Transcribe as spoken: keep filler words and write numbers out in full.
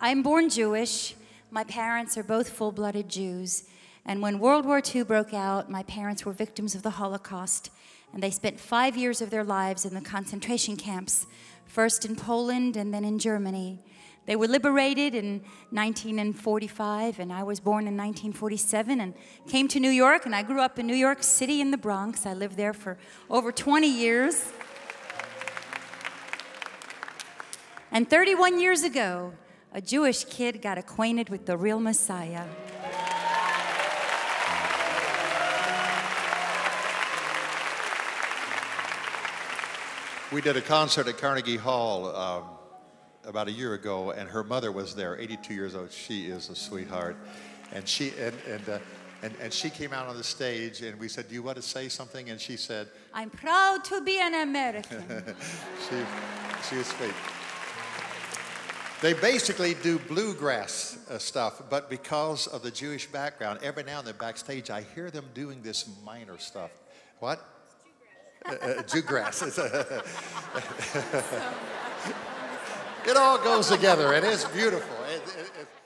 I'm born Jewish. My parents are both full-blooded Jews. And when World War Two broke out, my parents were victims of the Holocaust. And they spent five years of their lives in the concentration camps, first in Poland and then in Germany. They were liberated in nineteen forty-five, and I was born in nineteen forty-seven and came to New York, and I grew up in New York City in the Bronx. I lived there for over twenty years. And thirty-one years ago, a Jewish kid got acquainted with the real Messiah. We did a concert at Carnegie Hall um, about a year ago, and her mother was there, eighty-two years old. She is a sweetheart, and she and and, uh, and and she came out on the stage, and we said, "Do you want to say something?" And she said, "I'm proud to be an American." she she was sweet. They basically do bluegrass uh, stuff, but because of the Jewish background, every now and then backstage, I hear them doing this minor stuff. What? Uh, Jewgrass. It all goes together, and it's beautiful. It, it, it.